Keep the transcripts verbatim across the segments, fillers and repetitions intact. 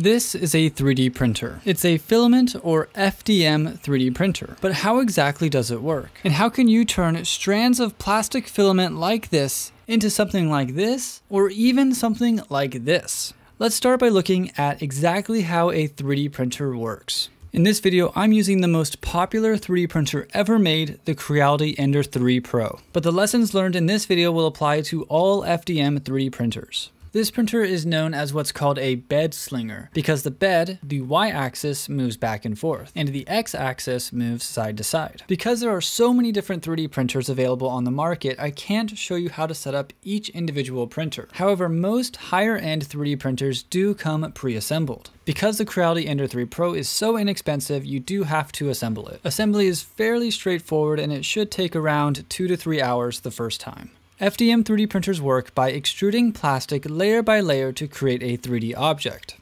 This is a three D printer. It's a filament or F D M three D printer. But how exactly does it work? And how can you turn strands of plastic filament like this into something like this, or even something like this? Let's start by looking at exactly how a three D printer works. In this video, I'm using the most popular three D printer ever made, the Creality Ender three Pro. But the lessons learned in this video will apply to all F D M three D printers. This printer is known as what's called a bed slinger because the bed, the y-axis, moves back and forth and the x-axis moves side to side. Because there are so many different three D printers available on the market, I can't show you how to set up each individual printer. However, most higher-end three D printers do come pre-assembled. Because the Creality Ender three Pro is so inexpensive, you do have to assemble it. Assembly is fairly straightforward and it should take around two to three hours the first time. F D M three D printers work by extruding plastic layer by layer to create a three D object.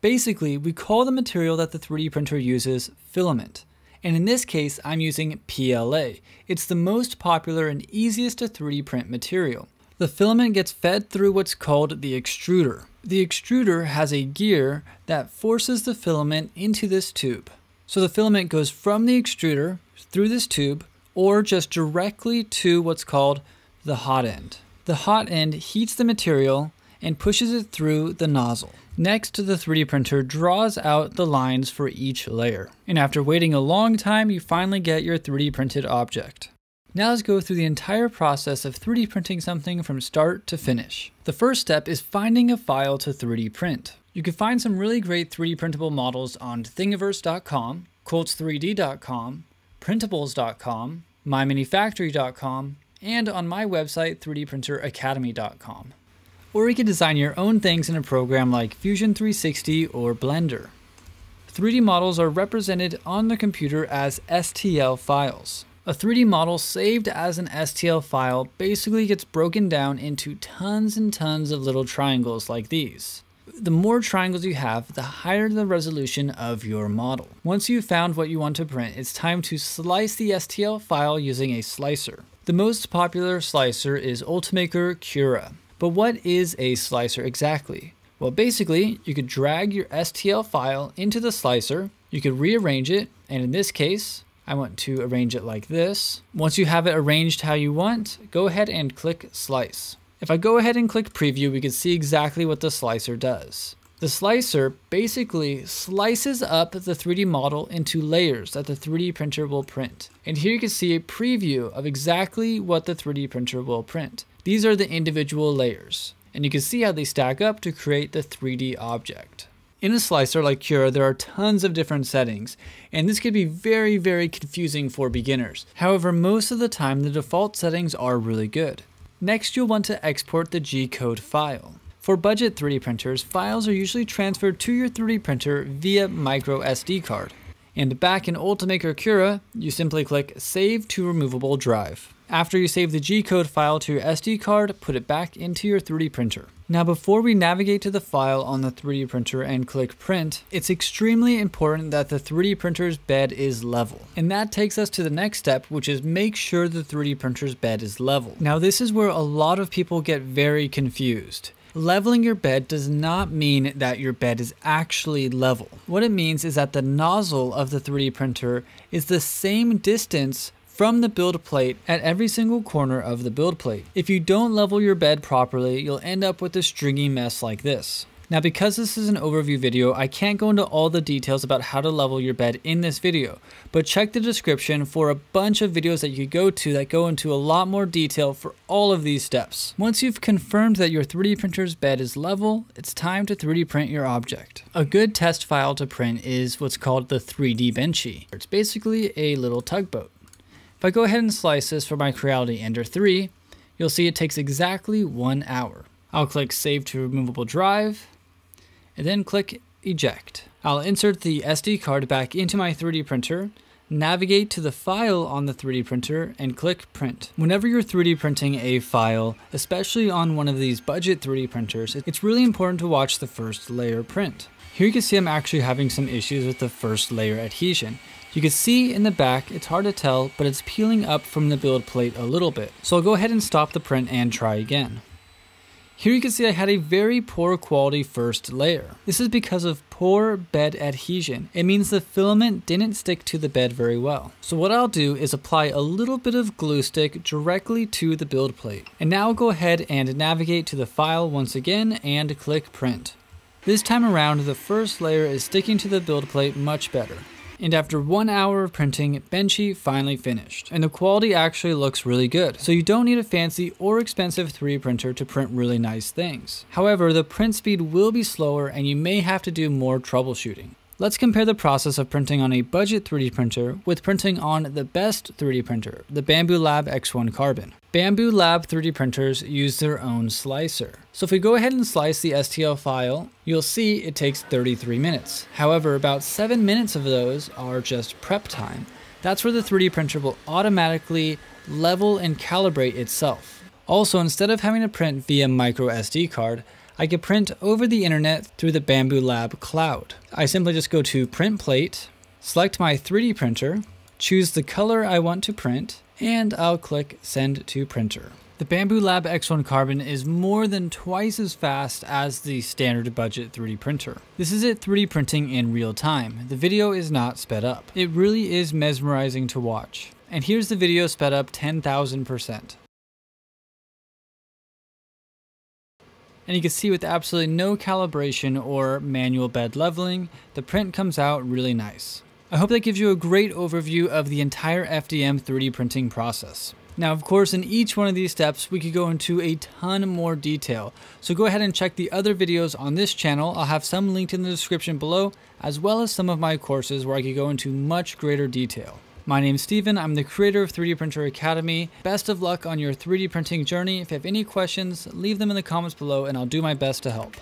Basically, we call the material that the three D printer uses filament. And in this case, I'm using P L A. It's the most popular and easiest to three D print material. The filament gets fed through what's called the extruder. The extruder has a gear that forces the filament into this tube. So the filament goes from the extruder through this tube, or just directly to what's called the hot end. The hot end heats the material and pushes it through the nozzle. Next, the three D printer draws out the lines for each layer. And after waiting a long time, you finally get your three D printed object. Now let's go through the entire process of three D printing something from start to finish. The first step is finding a file to three D print. You can find some really great three D printable models on thingiverse dot com, cults three D dot com, printables dot com, my minifactory dot com, and on my website three D printer academy dot com. Or you can design your own things in a program like Fusion three sixty or Blender. three D models are represented on the computer as S T L files. A three D model saved as an S T L file basically gets broken down into tons and tons of little triangles like these. The more triangles you have, the higher the resolution of your model. Once you've found what you want to print, it's time to slice the S T L file using a slicer. The most popular slicer is Ultimaker Cura. But what is a slicer exactly? Well, basically, you could drag your S T L file into the slicer, you could rearrange it, and in this case, I want to arrange it like this. Once you have it arranged how you want, go ahead and click Slice. If I go ahead and click preview, we can see exactly what the slicer does. The slicer basically slices up the three D model into layers that the three D printer will print. And here you can see a preview of exactly what the three D printer will print. These are the individual layers, and you can see how they stack up to create the three D object. In a slicer like Cura, there are tons of different settings, and this could be very, very confusing for beginners. However, most of the time, the default settings are really good. Next, you'll want to export the G code file. For budget three D printers, files are usually transferred to your three D printer via micro S D card. And back in Ultimaker Cura, you simply click Save to Removable Drive. After you save the G code file to your S D card, put it back into your three D printer. Now, before we navigate to the file on the three D printer and click print, it's extremely important that the three D printer's bed is level. And that takes us to the next step, which is make sure the three D printer's bed is level. Now, this is where a lot of people get very confused. Leveling your bed does not mean that your bed is actually level. What it means is that the nozzle of the three D printer is the same distance from the build plate at every single corner of the build plate. If you don't level your bed properly, you'll end up with a stringy mess like this. Now, because this is an overview video, I can't go into all the details about how to level your bed in this video, but check the description for a bunch of videos that you could go to that go into a lot more detail for all of these steps. Once you've confirmed that your three D printer's bed is level, it's time to three D print your object. A good test file to print is what's called the three D Benchy. It's basically a little tugboat. If I go ahead and slice this for my Creality Ender three, you'll see it takes exactly one hour. I'll click Save to Removable Drive, and then click Eject. I'll insert the S D card back into my three D printer, navigate to the file on the three D printer, and click Print. Whenever you're three D printing a file, especially on one of these budget three D printers, it's really important to watch the first layer print. Here you can see I'm actually having some issues with the first layer adhesion. You can see in the back, it's hard to tell, but it's peeling up from the build plate a little bit. So I'll go ahead and stop the print and try again. Here you can see I had a very poor quality first layer. This is because of poor bed adhesion. It means the filament didn't stick to the bed very well. So what I'll do is apply a little bit of glue stick directly to the build plate. And now go ahead and navigate to the file once again and click print. This time around, the first layer is sticking to the build plate much better. And after one hour of printing, Benchy finally finished. And the quality actually looks really good. So you don't need a fancy or expensive three D printer to print really nice things. However, the print speed will be slower and you may have to do more troubleshooting. Let's compare the process of printing on a budget three D printer with printing on the best three D printer, the Bambu Lab X one Carbon. Bambu Lab three D printers use their own slicer. So if we go ahead and slice the S T L file, you'll see it takes thirty-three minutes. However, about seven minutes of those are just prep time. That's where the three D printer will automatically level and calibrate itself. Also, instead of having to print via micro S D card, I could print over the internet through the Bambu Lab cloud. I simply just go to print plate, select my three D printer, choose the color I want to print, and I'll click send to printer. The Bambu Lab X one Carbon is more than twice as fast as the standard budget three D printer. This is it three D printing in real time. The video is not sped up. It really is mesmerizing to watch. And here's the video sped up ten thousand percent. And you can see with absolutely no calibration or manual bed leveling, the print comes out really nice. I hope that gives you a great overview of the entire F D M three D printing process. Now, of course, in each one of these steps, we could go into a ton more detail. So go ahead and check the other videos on this channel. I'll have some linked in the description below, as well as some of my courses where I could go into much greater detail. My name's Steven, I'm the creator of three D Printer Academy. Best of luck on your three D printing journey. If you have any questions, leave them in the comments below and I'll do my best to help.